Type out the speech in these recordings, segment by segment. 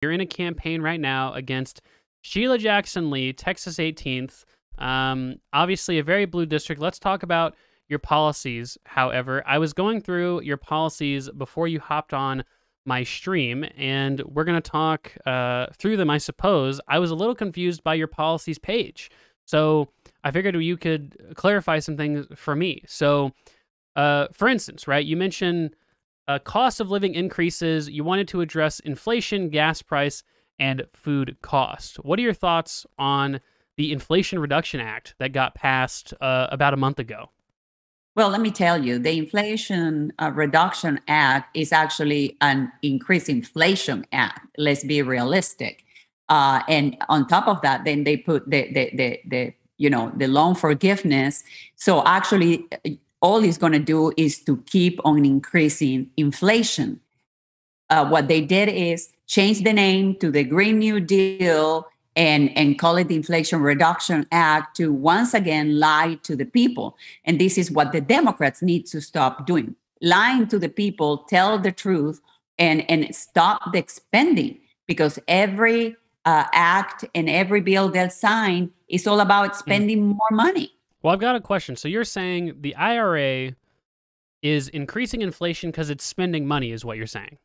You're in a campaign right now against Sheila Jackson Lee, Texas 18th. Obviously a very blue district. Let's talk about your policies. However, I was going through your policies before you hopped on my stream, and we're going to talk through them, I suppose. I was a little confused by your policies page, so I figured you could clarify some things for me. So, for instance, right, you mentioned cost of living increases. You wanted to address inflation, gas price, and food cost. What are your thoughts on the Inflation Reduction Act that got passed about a month ago? Well, let me tell you, the Inflation Reduction Act is actually an increased inflation act. Let's be realistic. And on top of that, then they put the loan forgiveness. So actually, all it's going to do is to keep on increasing inflation. What they did is change the name to the Green New Deal and call it the Inflation Reduction Act to once again lie to the people. And this is what the Democrats need to stop doing. Lying to the people, tell the truth, and stop the spending, because every act and every bill they'll sign is all about spending more money. Well, I've got a question. So you're saying the IRA is increasing inflation because it's spending money is what you're saying?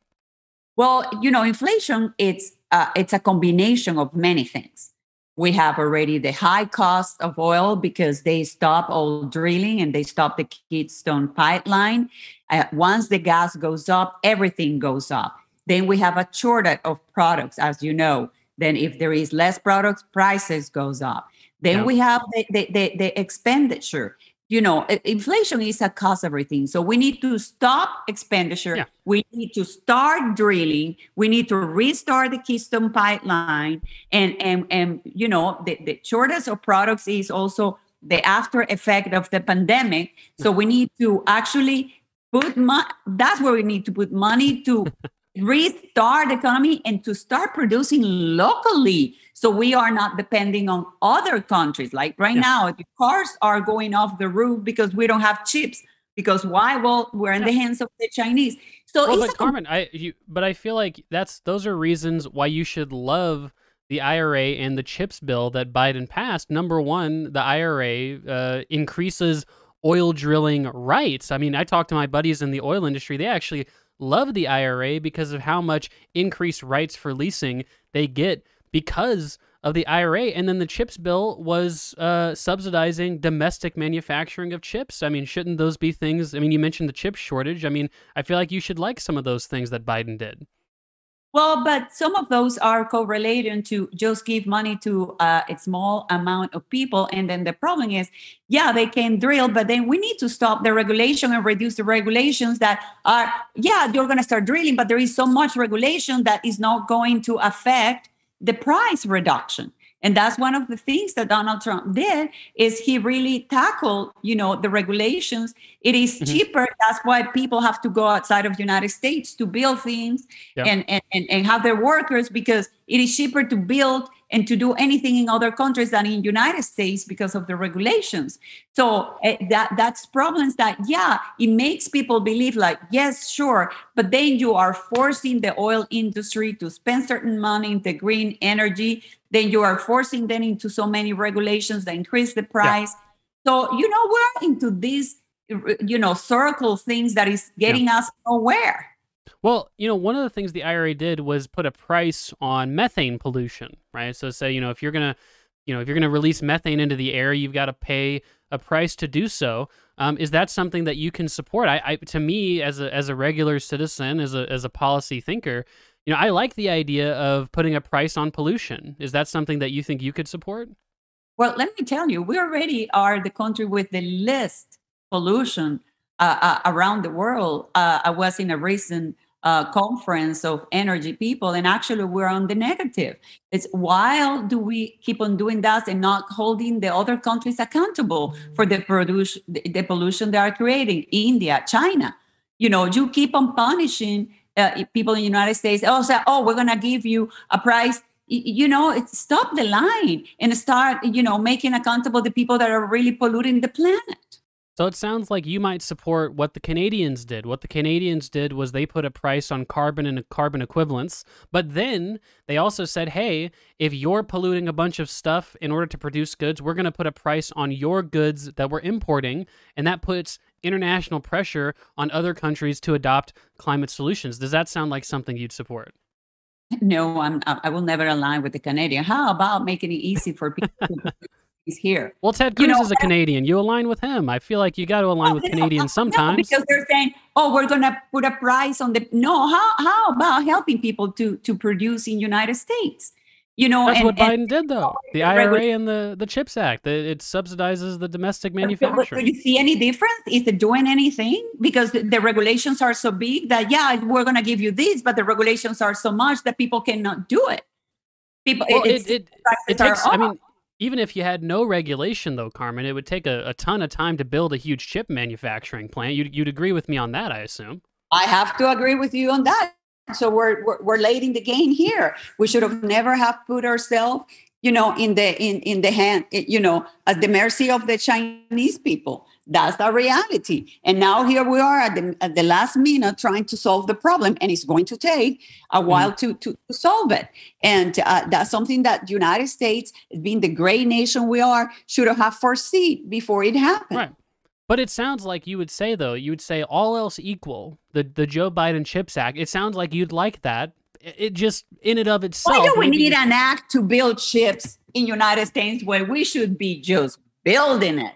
Well, you know, inflation, it's a combination of many things. We have already the high cost of oil because they stopped all drilling and they stopped the Keystone pipeline. Once the gas goes up, everything goes up. Then we have a shortage of products, as you know. Then if there is less products, prices goes up. Then we have the expenditure. You know, inflation is a cost of everything. So we need to stop expenditure. Yeah. We need to start drilling. We need to restart the Keystone pipeline. And you know, the shortage of products is also the after effect of the pandemic. So we need to actually put money. That's where we need to put money to restart the economy and to start producing locally. So we are not depending on other countries. Like right now, the cars are going off the roof because we don't have chips. Because why? Well, we're in the hands of the Chinese. So, well, but Carmen, I feel like those are reasons why you should love the IRA and the chips bill that Biden passed. Number one, the IRA increases oil drilling rights. I mean, I talked to my buddies in the oil industry. They actually love the IRA because of how much increased rights for leasing they get because of the IRA. And then the chips bill was subsidizing domestic manufacturing of chips. I mean, shouldn't those be things? I mean, you mentioned the chip shortage. I mean, I feel like you should like some of those things that Biden did. Well, but some of those are correlated to just give money to a small amount of people. And then the problem is, yeah, they can drill, but then we need to stop the regulation and reduce the regulations that are, yeah, you're going to start drilling, but there is so much regulation that is not going to affect the price reduction. And that's one of the things that Donald Trump did, is he really tackled, you know, the regulations. It is cheaper. That's why people have to go outside of the United States to build things and have their workers, because it is cheaper to build and to do anything in other countries than in the United States because of the regulations. So that's problems that, yeah, it makes people believe like, yes, sure. But then you are forcing the oil industry to spend certain money in the green energy. Then you are forcing them into so many regulations that increase the price. Yeah. So, you know, we're into these, you know, circle things that is getting us nowhere. Well, you know, one of the things the IRA did was put a price on methane pollution, right? So say, you know, if you're going to release methane into the air, you've got to pay a price to do so. Is that something that you can support? To me, as a regular citizen, as a policy thinker, you know, I like the idea of putting a price on pollution. Is that something that you think you could support? Well, let me tell you, we already are the country with the least pollution around the world. I was in a recent conference of energy people, and actually we're on the negative. It's why do we keep on doing that and not holding the other countries accountable for the pollution they are creating? India, China, you know, you keep on punishing people in the United States. We're going to give you a price. You know, it's stop the line and start, you know, making accountable the people that are really polluting the planet. So it sounds like you might support what the Canadians did. What the Canadians did was they put a price on carbon and carbon equivalents, but then they also said, hey, if you're polluting a bunch of stuff in order to produce goods, we're going to put a price on your goods that we're importing, and that puts international pressure on other countries to adopt climate solutions. Does that sound like something you'd support? No, I will never align with the Canadian. How about making it easy for people he's here. Well, Ted Cruz is a Canadian. You align with him. I feel like you got to align with Canadians sometimes. No, because they're saying, oh, we're going to put a price on the... No, how about helping people to produce in the United States? You know, that's what Biden did, though. The IRA and the CHIPS Act. It subsidizes the domestic manufacturing. Do you see any difference? Is it doing anything? Because the regulations are so big that, yeah, we're going to give you this, but the regulations are so much that people cannot do it. People, well, it takes... I mean, even if you had no regulation, though, Carmen, it would take a ton of time to build a huge chip manufacturing plant. You'd agree with me on that, I assume. I have to agree with you on that. So we're late in the game here. We should have never have put ourselves, you know, in the hand, you know, at the mercy of the Chinese people. That's the reality. And now here we are at the last minute trying to solve the problem, and it's going to take a while to solve it. And that's something that the United States, being the great nation we are, should have foreseen before it happened. Right. But it sounds like you would say, though, you would say all else equal, the Joe Biden CHIPS Act, it sounds like you'd like that. It just, in and of itself... Why do we need an act to build chips in the United States when we should be just building it?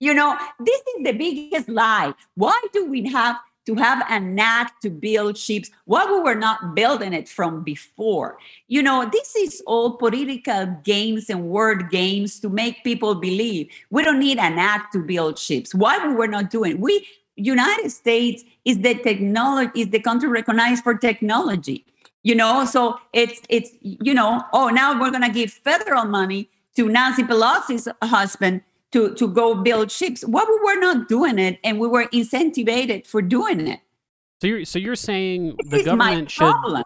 You know, this is the biggest lie. Why do we have to have an act to build ships? Why we were not building it from before? You know, this is all political games and word games to make people believe we don't need an act to build ships. Why we were not doing it? We, United States is the technology, is the country recognized for technology. You know, so it's you know, oh, now we're going to give federal money to Nancy Pelosi's husband to go build ships. Well, we were not doing it, and we were incentivized for doing it. So you're saying the government should. So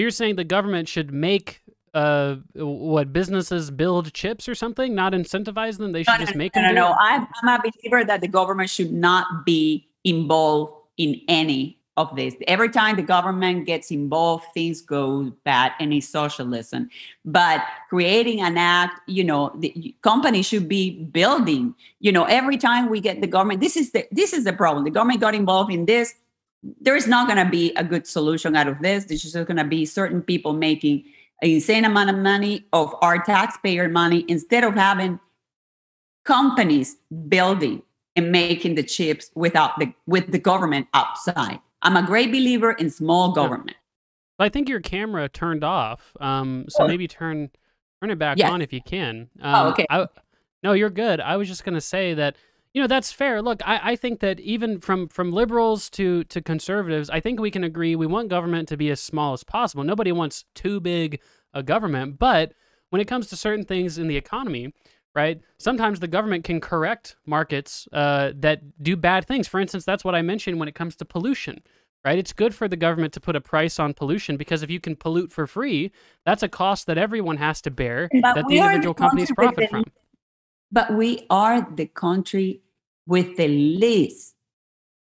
you're saying the government should make what businesses build chips or something, not incentivize them. They should just make them. No. I'm a believer that the government should not be involved in any of this. Every time the government gets involved, things go bad, and it's socialism. But creating an act, you know, the company should be building, you know, every time we get the government, this is the problem. The government got involved in this. There is not going to be a good solution out of this. There's just going to be certain people making an insane amount of money of our taxpayer money instead of having companies building and making the chips with the government outside. I'm a great believer in small government. I think your camera turned off, so maybe turn it back on if you can. Okay. No, you're good. I was just going to say that, you know, that's fair. Look, I think that even from liberals to conservatives, I think we can agree we want government to be as small as possible. Nobody wants too big a government. But when it comes to certain things in the economy, right? Sometimes the government can correct markets that do bad things. For instance, that's what I mentioned when it comes to pollution, right? It's good for the government to put a price on pollution because if you can pollute for free, that's a cost that everyone has to bear that the individual companies profit from. But we are the country with the least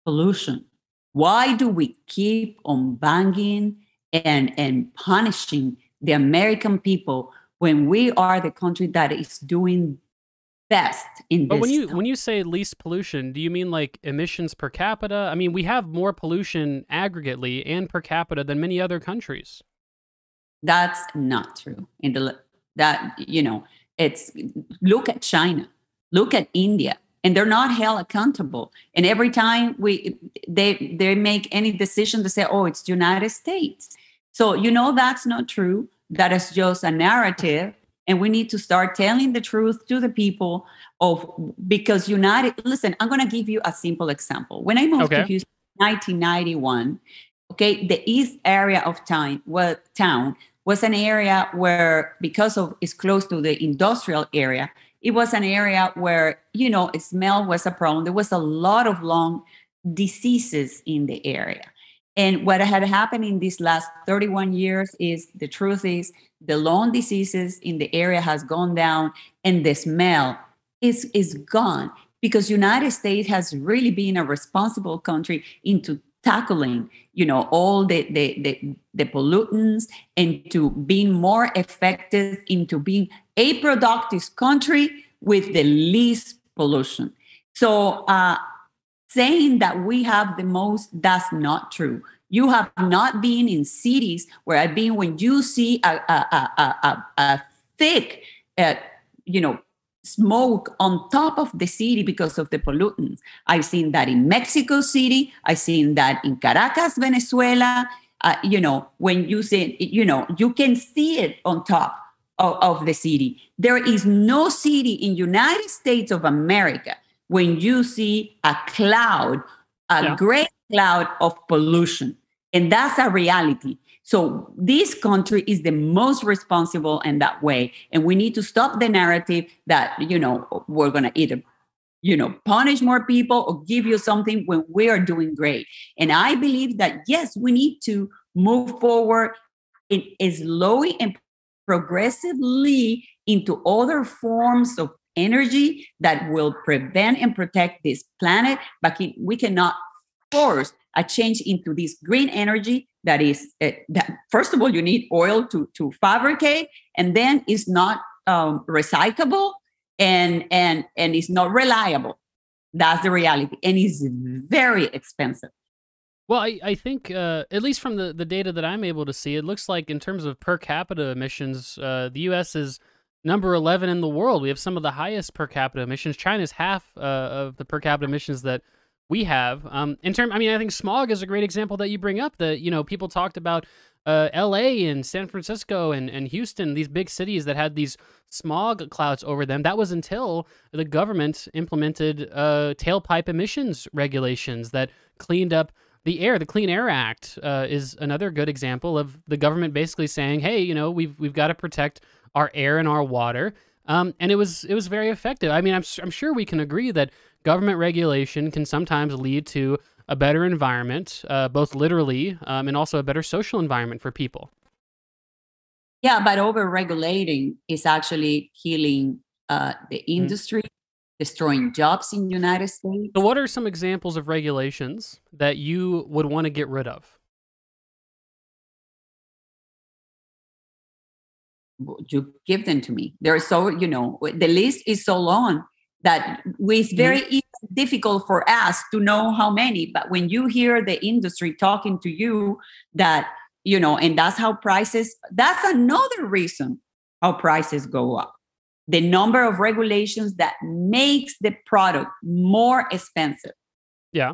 pollution. Why do we keep on banging and punishing the American people when we are the country that is doing best in this? But when you say least pollution, do you mean like emissions per capita? I mean, we have more pollution aggregately and per capita than many other countries. That's not true. Look at China, look at India, and they're not held accountable. And every time they make any decision, they say, oh, it's the United States. So you know that's not true. That is just a narrative, and we need to start telling the truth to the people because United, listen, I'm going to give you a simple example. When I moved to Houston in 1991, the east area of town was an area where, because of it's close to the industrial area, it was an area where, you know, smell was a problem. There was a lot of lung diseases in the area. And what had happened in these last 31 years is, the truth is, the lung diseases in the area has gone down and the smell is gone. because United States has really been a responsible country into tackling, you know, all the pollutants, and to being more effective into being a productive country with the least pollution. So saying that we have the most, that's not true. You have not been in cities where I've been. When you see a thick, you know, smoke on top of the city because of the pollutants. I've seen that in Mexico City. I've seen that in Caracas, Venezuela. You know, when you say, you know, you can see it on top of the city. There is no city in United States of America when you see a cloud, gray cloud of pollution. And that's a reality. So this country is the most responsible in that way. And we need to stop the narrative that, you know, we're going to either, you know, punish more people or give you something when we are doing great. And I believe that, yes, we need to move forward in slowly and progressively into other forms of energy that will prevent and protect this planet. But we cannot force a change into this green energy that is, that first of all, you need oil to fabricate, and then it's not recyclable and it's not reliable. That's the reality. And it's very expensive. Well, I think, at least from the data that I'm able to see, it looks like in terms of per capita emissions, the U.S. is number 11 in the world. We have some of the highest per capita emissions. China's half of the per capita emissions that we have. I think smog is a great example that you bring up. That, you know, people talked about L.A. and San Francisco and Houston, these big cities that had these smog clouds over them. That was until the government implemented tailpipe emissions regulations that cleaned up the air. The Clean Air Act is another good example of the government basically saying, "Hey, you know, we've got to protect our air and our water." And it was very effective. I mean, I'm sure we can agree that government regulation can sometimes lead to a better environment, both literally and also a better social environment for people. Yeah, but over-regulating is actually killing the industry, destroying jobs in the United States. So what are some examples of regulations that you would want to get rid of? You give them to me. There are so, you know, the list is so long that it's very difficult for us to know how many. But when you hear the industry talking to you that, you know, and that's how prices, that's another reason how prices go up. The number of regulations that makes the product more expensive. Yeah.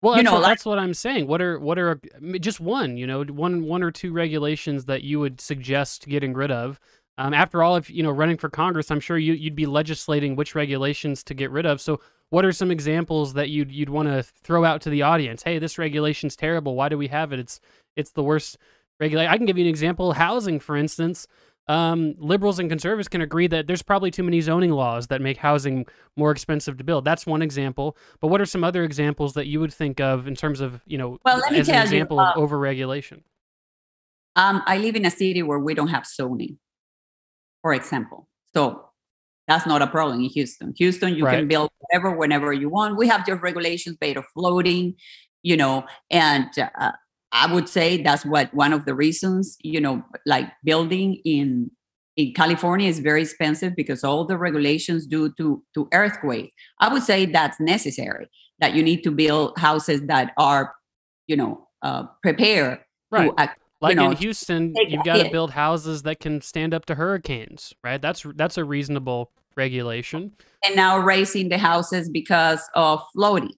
Well, that's what I'm saying. What are just one, you know, one or two regulations that you would suggest getting rid of? After all, if, you know, running for Congress, I'm sure you'd be legislating which regulations to get rid of. So what are some examples that you'd want to throw out to the audience? Hey, this regulation's terrible. Why do we have it? It's the worst regulation. I can give you an example. Housing, for instance. Liberals and conservatives can agree that there's probably too many zoning laws that make housing more expensive to build. That's one example. But what are some other examples that you would think of in terms of, you know, well, let me tell you, example of overregulation? I live in a city where we don't have zoning, for example. So that's not a problem in Houston. Houston, you can build whatever, whenever you want. We have just regulations based on floating, you know, and I would say that's what one of the reasons, you know, like building in California is very expensive because all the regulations due to earthquake. I would say that's necessary, that you need to build houses that are, you know, prepared. Right. In Houston, you've got to build houses that can stand up to hurricanes, right? That's a reasonable regulation. And now raising the houses because of flooding.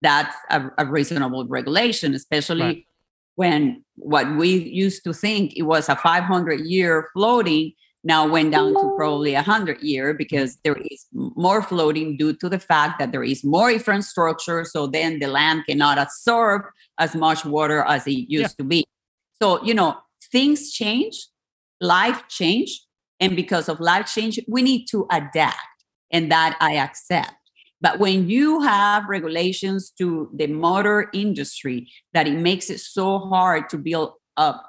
That's a reasonable regulation, especially when what we used to think it was a 500-year flooding now went down to probably 100 years because there is more flooding due to the fact that there is more infrastructure. So then the land cannot absorb as much water as it used to be. So, you know, things change, life change. And because of life change, we need to adapt. And that I accept. But when you have regulations to the motor industry that it makes it so hard to build up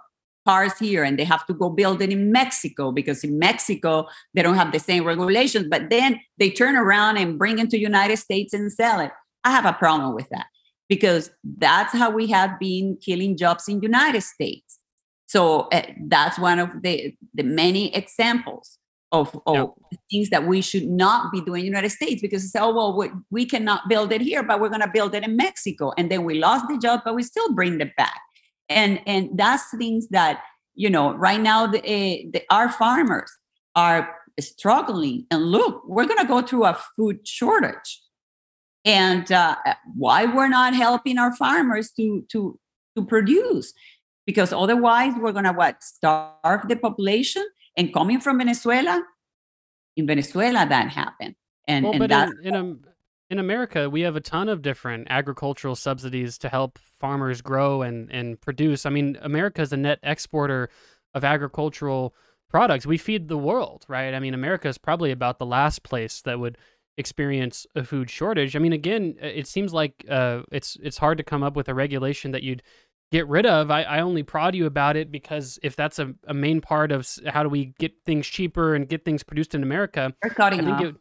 cars here and they have to go build it in Mexico because in Mexico, they don't have the same regulations, but then they turn around and bring it to United States and sell it. I have a problem with that because that's how we have been killing jobs in United States. So that's one of the many examples of things that we should not be doing in the United States because it's, oh, well, we cannot build it here, but we're going to build it in Mexico. And then we lost the job, but we still bring it back. And that's things that, you know, right now our farmers are struggling. And look, we're going to go through a food shortage. And why we're not helping our farmers to produce? Because otherwise we're going to starve the population. And coming from Venezuela, in Venezuela that happened. In America, we have a ton of different agricultural subsidies to help farmers grow and produce. I mean, America is a net exporter of agricultural products. We feed the world, right? I mean, America is probably about the last place that would experience a food shortage. I mean, again, it seems like it's hard to come up with a regulation that you'd get rid of. I only prod you about it because if that's a main part of how do we get things cheaper and get things produced in America. You're cutting off.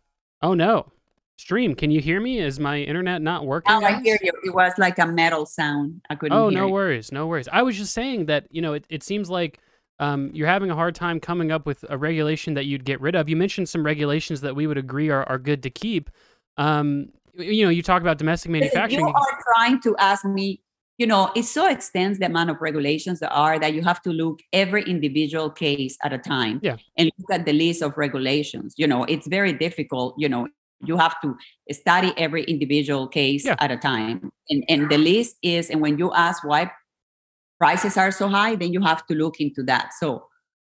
Oh no. Stream, can you hear me? Is my internet not working? Oh, I hear you. It was like a metal sound. I couldn't hear you. Oh, no worries. No worries. I was just saying that, you know, it seems like you're having a hard time coming up with a regulation that you'd get rid of. You mentioned some regulations that we would agree are good to keep. You know, you talk about domestic manufacturing. You are trying to ask me, you know, it so extends the amount of regulations that are that you have to look every individual case at a time and look at the list of regulations. You know, it's very difficult. You know, you have to study every individual case at a time. And the list is, and when you ask why prices are so high, then you have to look into that. So,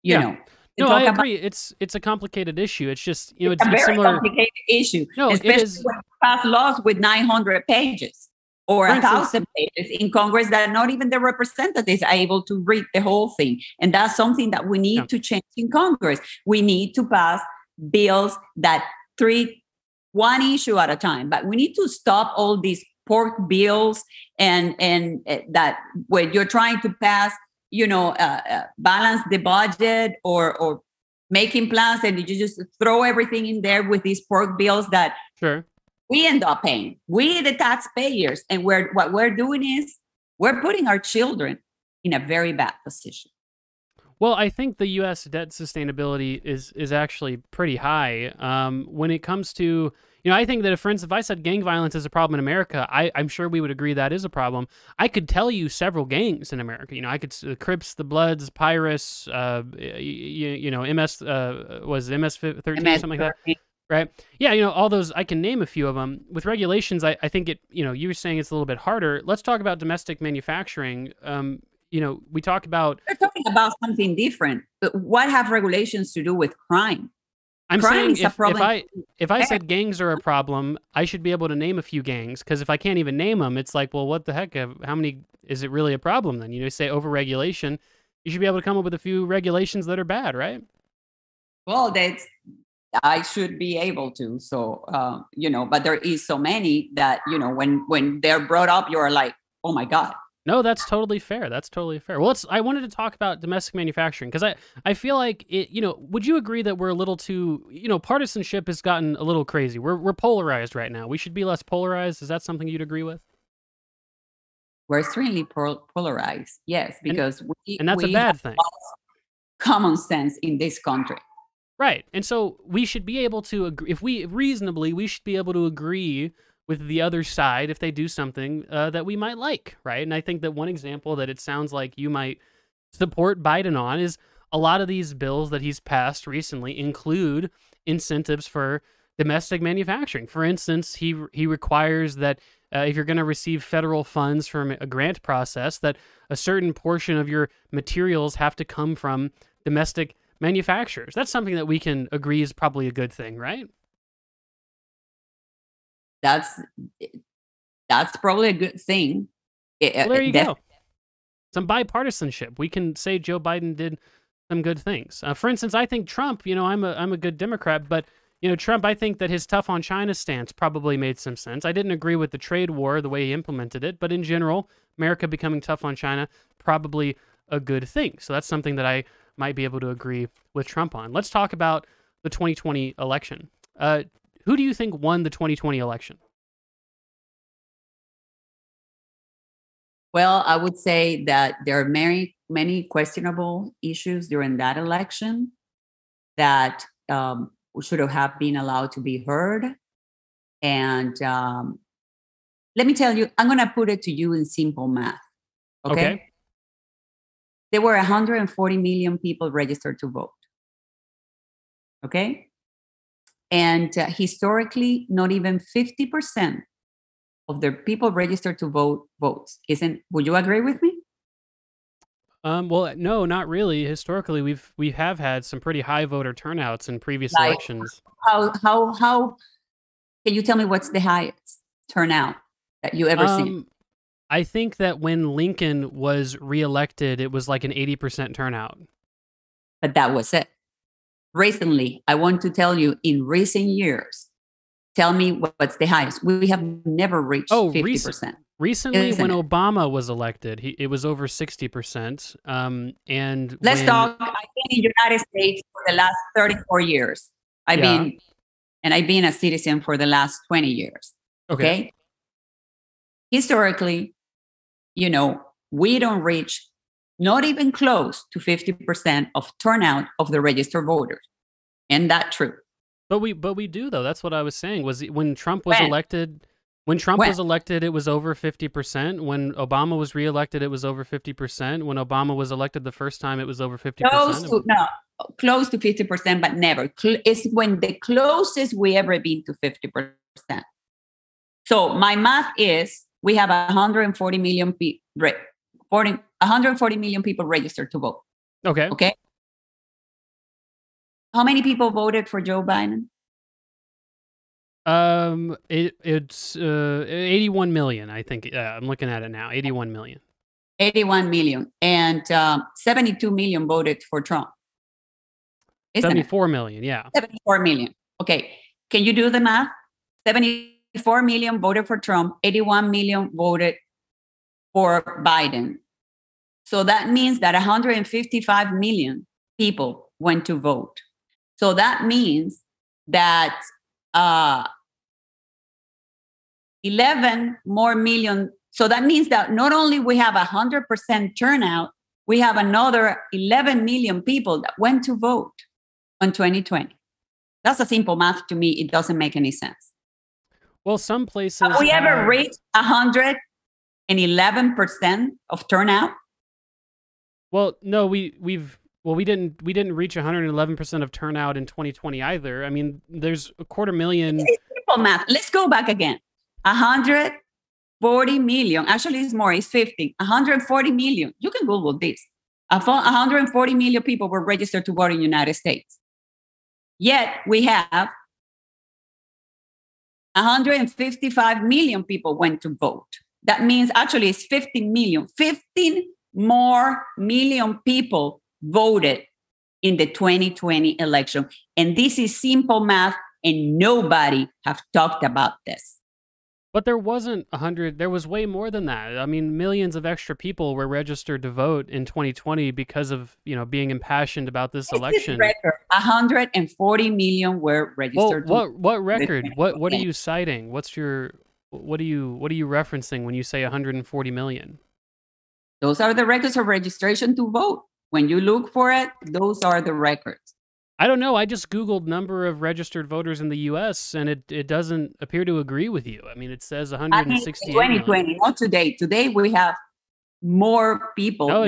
you know. No, I agree. It's a complicated issue. It's just, you know, it's a very complicated issue. No, especially when you pass laws with 900 pages. Or 1,000 pages in Congress that not even the representatives are able to read the whole thing. And that's something that we need to change in Congress. We need to pass bills that treat one issue at a time. But we need to stop all these pork bills and that when you're trying to pass, you know, balance the budget or making plans and you just throw everything in there with these pork bills that... Sure. We end up paying. We, the taxpayers, and what we're doing is we're putting our children in a very bad position. Well, I think the U.S. debt sustainability is actually pretty high when it comes to, you know, I think that if I said gang violence is a problem in America, I'm sure we would agree that is a problem. I could tell you several gangs in America. You know, I could the Crips, the Bloods, Pirates, you know, MS-13, something like that. Right. Yeah. You know, all those, I can name a few of them. With regulations, I think it, you know, you were saying it's a little bit harder. Let's talk about domestic manufacturing. You know, we talk about. We're talking about something different. But what have regulations to do with crime? I'm crime saying if I said gangs are a problem, I should be able to name a few gangs. Because if I can't even name them, it's like, well, what the heck? How many? Is it really a problem then? You know, say overregulation, you should be able to come up with a few regulations that are bad, right? Well, that's. I should be able to. So, you know, but there is so many that, you know, when they're brought up, you're like, oh my God. No, that's totally fair. That's totally fair. Well, I wanted to talk about domestic manufacturing because I feel like, it, you know, would you agree that we're a little too, you know, partisanship has gotten a little crazy. We're polarized right now. We should be less polarized. Is that something you'd agree with? We're extremely polarized. Yes, because and that's a bad thing. Common sense in this country. Right. And so we should be able to agree if we should be able to agree with the other side if they do something that we might like. Right. And I think that one example that it sounds like you might support Biden on is a lot of these bills that he's passed recently include incentives for domestic manufacturing. For instance, he requires that if you're going to receive federal funds from a grant process, that a certain portion of your materials have to come from domestic manufacturers. That's something that we can agree is probably a good thing, right? That's probably a good thing. Well, there you go. Some bipartisanship. We can say Joe Biden did some good things. For instance, I think Trump, you know, I'm a good Democrat, but you know, Trump, I think that his tough on China stance probably made some sense. I didn't agree with the trade war, the way he implemented it, but in general, America becoming tough on China probably a good thing. So that's something that I might be able to agree with Trump on. Let's talk about the 2020 election. Who do you think won the 2020 election? Well, I would say that there are many questionable issues during that election that should have been allowed to be heard. And let me tell you, I'm going to put it to you in simple math. Okay. There were 140 million people registered to vote. Okay. And historically, not even 50% of the people registered to vote votes. Would you agree with me? Well, no, not really. Historically, we have had some pretty high voter turnouts in previous elections. How can you tell me what's the highest turnout that you ever seen? I think that when Lincoln was reelected, it was like an 80% turnout. But that was it. Recently, I want to tell you, in recent years, tell me what's the highest. We have never reached 50%. Recently, when Obama was elected, it was over 60%. And let's talk, I think, in the United States for the last 34 years. I've been a citizen for the last 20 years. Okay? Historically, we don't reach not even close to 50% of turnout of the registered voters. And that's true. But we do, though. That's what I was saying, was when Trump was elected. When Trump was elected, it was over 50%. When Obama was reelected, it was over 50%. When Obama was elected the first time, it was over 50%. Close to 50%, but never. It's when the closest we ever been to 50%. So my math is we have 140 million people registered to vote. Okay. How many people voted for Joe Biden? It's 81 million, I think. I'm looking at it now. 81 million. And 72 million voted for Trump. 74 million. Okay. Can you do the math? 74 million voted for Trump. 81 million voted for Biden. So that means that 155 million people went to vote. So that means that 11 more million. So that means that not only we have 100% turnout, we have another 11 million people that went to vote on 2020. That's a simple math to me. It doesn't make any sense. Well, some places... Have we ever reached 111% of turnout? Well, no, we didn't reach 111% of turnout in 2020 either. I mean, there's 250,000. It's simple math. Let's go back again. 140 million. Actually, it's more. It's 50. 140 million. You can Google this. 140 million people were registered to vote in the United States. Yet we have 155 million people went to vote. That means actually it's 15 million. 15 more million people voted in the 2020 election. And this is simple math, and nobody have talked about this. But there wasn't 100, there was way more than that. I mean, millions of extra people were registered to vote in 2020 because of, being impassioned about this election. Record. 140 million were registered. Well, what record? What are you citing? What are you referencing when you say 140 million? Those are the records of registration to vote. When you look for it, those are the records. I don't know. I just Googled number of registered voters in the U.S. and it doesn't appear to agree with you. I mean, it says 168 million. 2020, not today. Today we have more people. No,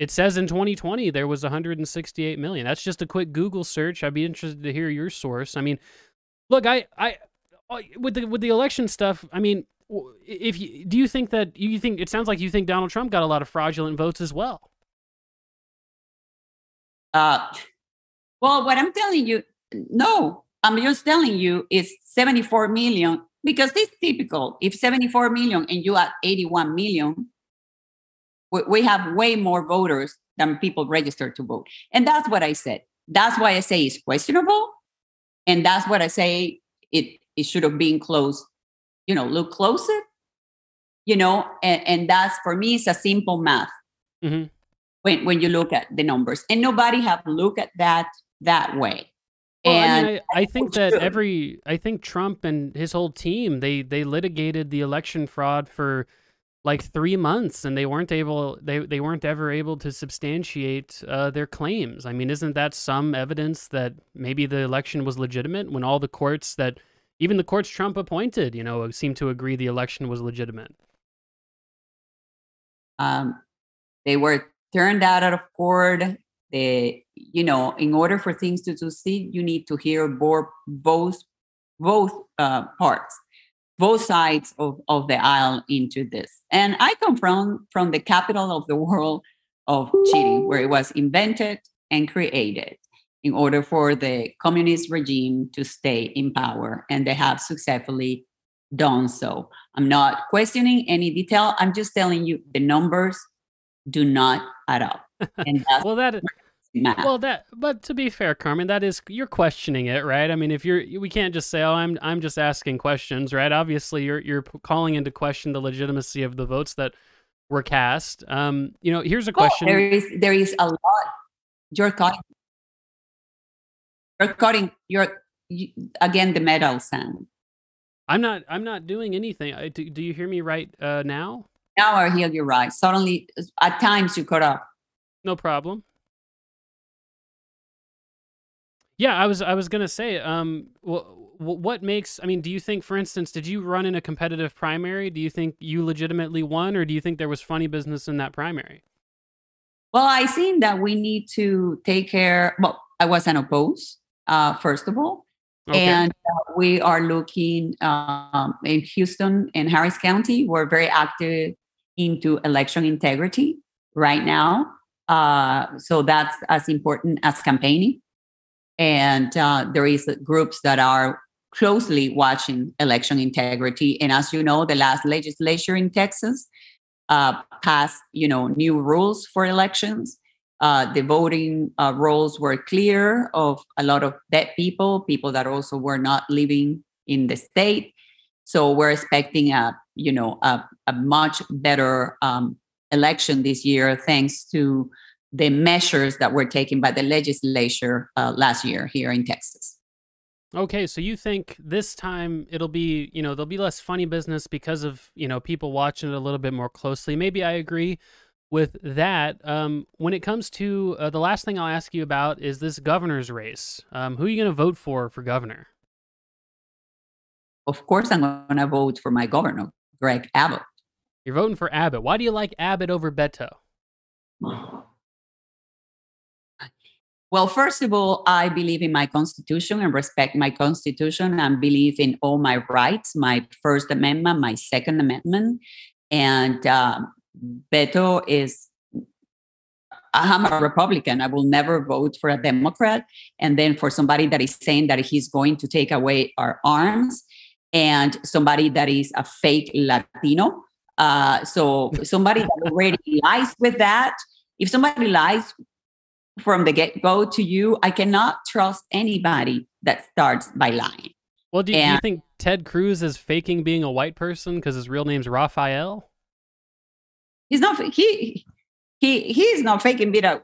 it says in 2020 there was 168 million. That's just a quick Google search. I'd be interested to hear your source. I mean, look, I with the election stuff, I mean, do you think it sounds like you think Donald Trump got a lot of fraudulent votes as well? Well, what I'm telling you, no, I'm just telling you is 74 million, because this is typical. If 74 million and you add 81 million, we have way more voters than people registered to vote. And that's what I said. That's why I say it's questionable. And that's what I say it should have been close, look closer, and that's, for me, it's a simple math. Mm-hmm. when you look at the numbers. And nobody have looked at that that way. Well, and I mean, I think that I think Trump and his whole team, they litigated the election fraud for like 3 months, and they weren't ever able to substantiate their claims. I mean, isn't that some evidence that maybe the election was legitimate when all the courts that even the courts Trump appointed, you know, seemed to agree the election was legitimate? They were turned out of court. They, you know, in order for things to succeed, you need to hear both sides of the aisle into this. And I come from the capital of the world of cheating, where it was invented and created in order for the communist regime to stay in power. And they have successfully done so. I'm not questioning any detail. I'm just telling you the numbers do not add up. And that's but to be fair, Carmen, that is, you're questioning it, right? I mean, if we can't just say, oh, I'm just asking questions, right? Obviously, you're calling into question the legitimacy of the votes that were cast. You know, here's a question. There is a lot. You're again, the metal sound. I'm not doing anything. Do you hear me right now? Now I hear you right. Suddenly, at times you cut off. No problem. Yeah, I was gonna say, what makes? I mean, do you think, for instance, did you run in a competitive primary? Do you think you legitimately won, or do you think there was funny business in that primary? Well, I think that we need to take care. Well, I was unopposed, first of all, okay. And we are looking in Houston and Harris County. We're very active into election integrity right now, so that's as important as campaigning. And there is groups that are closely watching election integrity. And as you know, the last legislature in Texas passed, you know, new rules for elections. The voting rolls were clear of a lot of dead people that also were not living in the state. So we're expecting a much better election this year, thanks to the measures that were taken by the legislature last year here in Texas. Okay, so you think this time it'll be, you know, there'll be less funny business because of, you know, people watching it a little bit more closely. Maybe I agree with that. When it comes to the last thing I'll ask you about is this governor's race. Who are you going to vote for governor? Of course, I'm going to vote for my governor, Greg Abbott. You're voting for Abbott. Why do you like Abbott over Beto? Well, first of all, I believe in my Constitution and respect my Constitution and believe in all my rights, my First Amendment, my Second Amendment. And Beto is, I'm a Republican. I will never vote for a Democrat. And then for somebody that is saying that he's going to take away our arms, and somebody that is a fake Latino. So somebody that already lies with that. If somebody lies from the get-go to you, I cannot trust anybody that starts by lying. Well, do you think Ted Cruz is faking being a white person because his real name's Rafael? He's not. He's not faking being a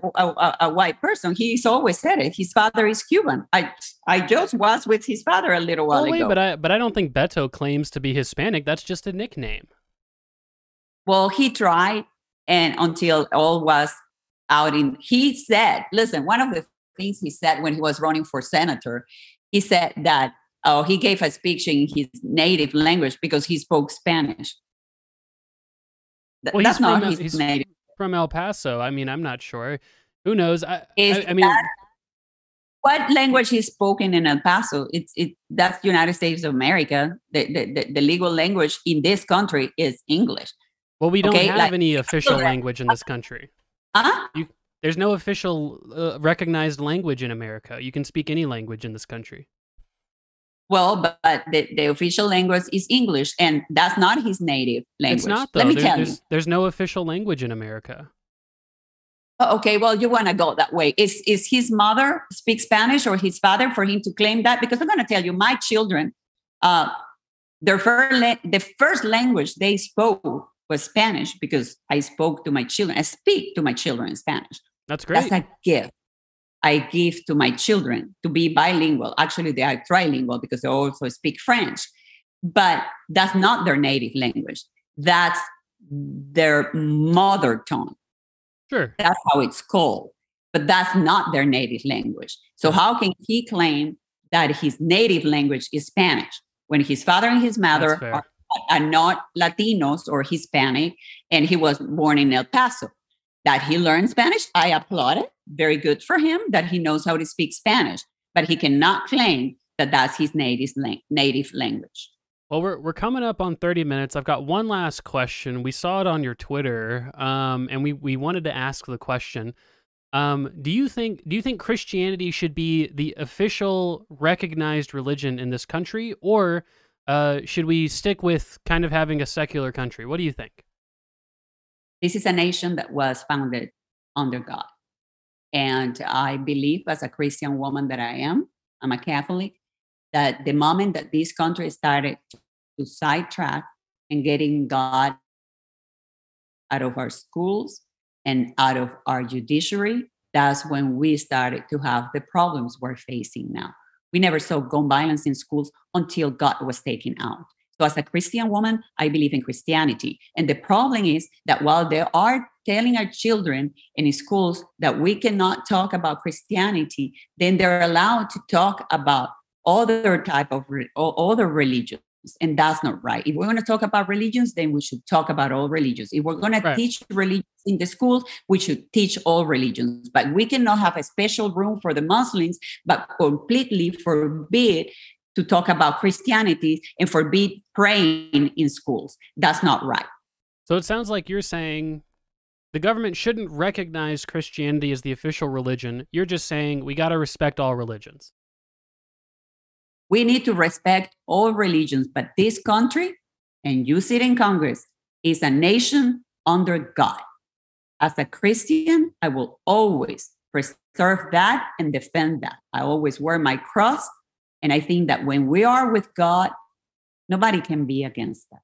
white person. He's always said it. His father is Cuban. I just was with his father a little while ago. But I don't think Beto claims to be Hispanic. That's just a nickname. Well, he tried, and until all was out in, he said, listen, one of the things he said when he was running for senator, he said that he gave a speech in his native language because he spoke Spanish. Well, that's not his native. From El Paso. I mean, I'm not sure. Who knows? I mean, what language is spoken in El Paso? That's United States of America. The legal language in this country is English. Well, we don't have any official language in this country. Uh-huh. There's no official recognized language in America. You can speak any language in this country. Well, but the official language is English, and that's not his native language. It's not, though. Let me tell you. There's no official language in America. Oh, okay, well, you want to go that way. Is his mother speak Spanish or his father for him to claim that? Because I'm going to tell you, my children, the first language they spoke was Spanish because I spoke to my children. I speak to my children in Spanish. That's great. That's a gift I give to my children to be bilingual. Actually, they are trilingual because they also speak French, but that's not their native language. That's their mother tongue. Sure. That's how it's called, but that's not their native language. So how can he claim that his native language is Spanish when his father and his mother are not Latinos or Hispanic, and he was born in El Paso? That he learned Spanish, I applaud it. Very good for him that he knows how to speak Spanish, but he cannot claim that that's his native language. Well, we're coming up on 30 minutes. I've got one last question. We saw it on your Twitter, and we wanted to ask the question. Do you think Christianity should be the official recognized religion in this country, or should we stick with kind of having a secular country? What do you think? This is a nation that was founded under God. And I believe, as a Christian woman that I am, I'm a Catholic, that the moment that this country started to sidetrack and getting God out of our schools and out of our judiciary, that's when we started to have the problems we're facing now. We never saw gun violence in schools until God was taken out. So as a Christian woman, I believe in Christianity. And the problem is that while they are telling our children in schools that we cannot talk about Christianity, then they're allowed to talk about other type of other religions. And that's not right. If we're going to talk about religions, then we should talk about all religions. If we're going to teach religions in the schools, we should teach all religions. But we cannot have a special room for the Muslims, but completely forbid to talk about Christianity and forbid praying in schools. That's not right. So it sounds like you're saying the government shouldn't recognize Christianity as the official religion. You're just saying we got to respect all religions. We need to respect all religions, but this country, and you sit in Congress, is a nation under God. As a Christian, I will always preserve that and defend that. I always wear my cross. And I think that when we are with God, nobody can be against that.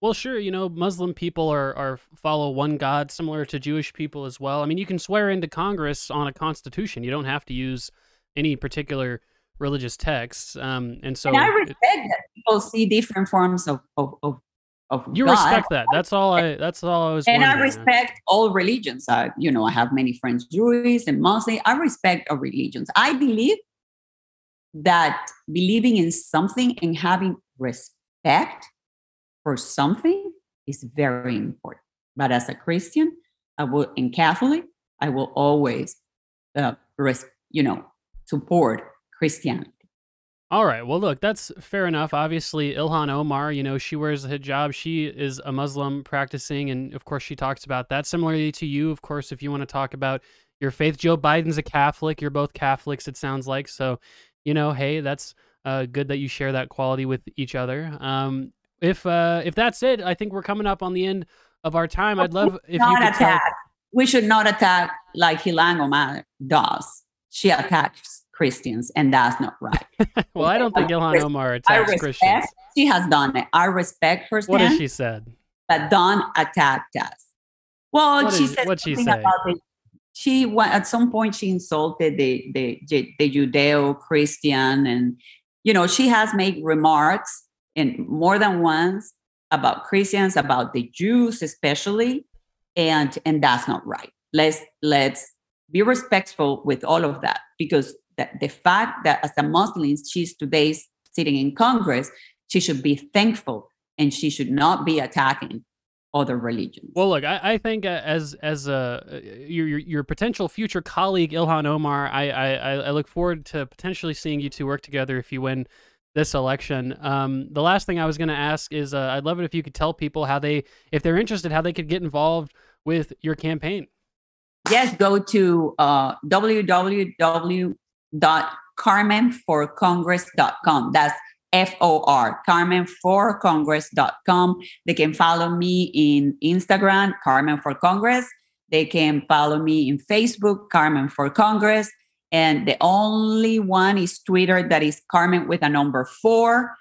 Well, sure, you know, Muslim people are follow one God, similar to Jewish people as well. I mean, you can swear into Congress on a constitution. You don't have to use any particular religious texts. And I respect that people see different forms of God. You respect that. That's all I was wondering. And I respect all religions. I have many friends, Jews and Muslims. I respect all religions. I believe that believing in something and having respect for something is very important. But as a Christian, and Catholic, I will always, support Christianity. All right. Well, look, that's fair enough. Obviously, Ilhan Omar, she wears a hijab. She is a Muslim practicing, and of course, she talks about that. Similarly to you, of course, if you want to talk about your faith, Joe Biden's a Catholic. You're both Catholics, it sounds like. So, hey, that's good that you share that quality with each other. If that's it, I think we're coming up on the end of our time. I'd love if you could We should not attack like Ilhan Omar does. She attacks Christians, and that's not right. Well, I don't think Ilhan Omar attacks Christians. She has done it. I respect her stand. What has she said? But don't attack us. Well, what she said something about it. She at some point she insulted the Judeo-Christian, and she has made remarks and more than once about Christians, about the Jews especially, and that's not right. Let's be respectful with all of that, because the fact that as a Muslim she's today sitting in Congress, she should be thankful and she should not be attacking other religions. Well, look, I think as your potential future colleague, Ilhan Omar, I look forward to potentially seeing you two work together if you win this election. The last thing I was going to ask is I'd love it if you could tell people if they're interested, how they could get involved with your campaign. Yes, go to www.carmenforcongress.com. That's FOR, Carmen for Congress.com. They can follow me in Instagram, Carmen for Congress. They can follow me in Facebook, Carmen for Congress. And the only one is Twitter, that is Carmen with a number 4.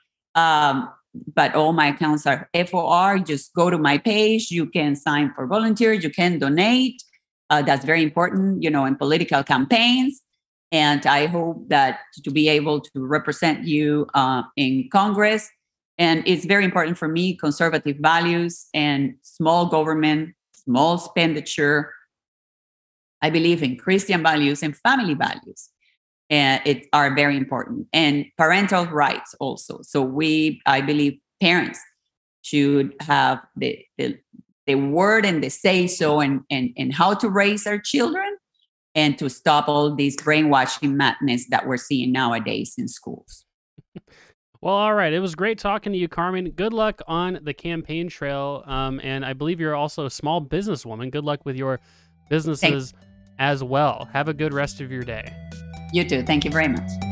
but all my accounts are FOR. Just go to my page. You can sign for volunteer. You can donate. That's very important, you know, in political campaigns. And I hope that to be able to represent you in Congress. And it's very important for me, conservative values and small government, small expenditure. I believe in Christian values and family values. And it are very important. And parental rights also. So I believe parents should have the word and the say-so and how to raise our children and to stop all this brainwashing madness that we're seeing nowadays in schools. Well, all right. It was great talking to you, Carmen. Good luck on the campaign trail. And I believe you're also a small businesswoman. Good luck with your businesses as well. Have a good rest of your day. You too. Thank you very much.